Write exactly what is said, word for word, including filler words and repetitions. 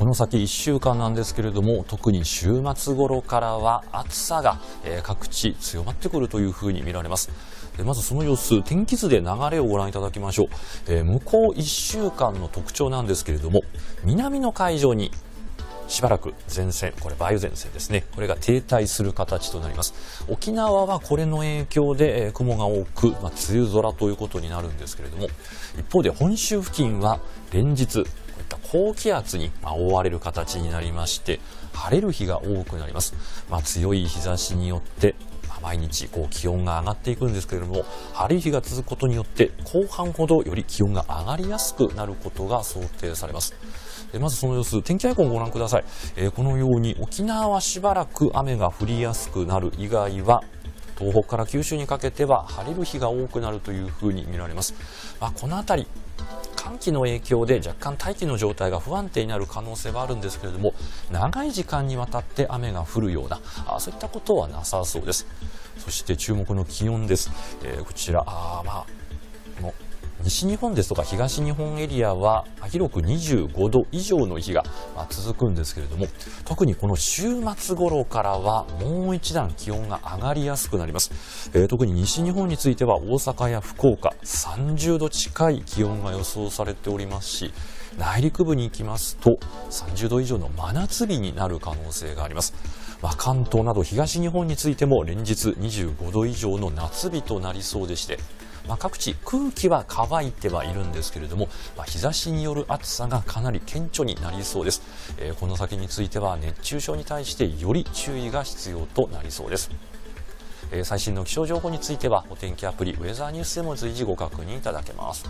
この先いっしゅうかんなんですけれども、特に週末頃からは暑さが各地強まってくるというふうに見られます。まずその様子、天気図で流れをご覧いただきましょう。向こういっしゅうかんの特徴なんですけれども、南の海上にしばらく前線、これ梅雨前線ですね、これが停滞する形となります。沖縄はこれの影響で雲が多く、まあ、梅雨空ということになるんですけれども、一方で本州付近は連日こういった高気圧に覆われる形になりまして、晴れる日が多くなります。まあ、強い日差しによって毎日こう気温が上がっていくんですけれども、晴れ日が続くことによって後半ほどより気温が上がりやすくなることが想定されます。まずその様子、天気アイコンをご覧ください。えー、このように沖縄はしばらく雨が降りやすくなる以外は、東北から九州にかけては晴れる日が多くなるというふうに見られます。まあ、この辺り寒気の影響で若干大気の状態が不安定になる可能性はあるんですけれども、長い時間にわたって雨が降るようなあそういったことはなさそうです。そして注目の気温です。えー、こちらあ、まあ、この西日本ですとか東日本エリアは広くにじゅうごど以上の日が続くんですけれども、特にこの週末頃からはもう一段気温が上がりやすくなります。えー、特に西日本については大阪や福岡さんじゅうど近い気温が予想されておりますし、内陸部に行きますとさんじゅうど以上の真夏日になる可能性があります。まあ、関東など東日本についても連日にじゅうごど以上の夏日となりそうでして、まあ、各地空気は乾いてはいるんですけれども、まあ、日差しによる暑さがかなり顕著になりそうです。えー、この先については熱中症に対してより注意が必要となりそうです。えー、最新の気象情報についてはお天気アプリウェザーニュースでも随時ご確認いただけます。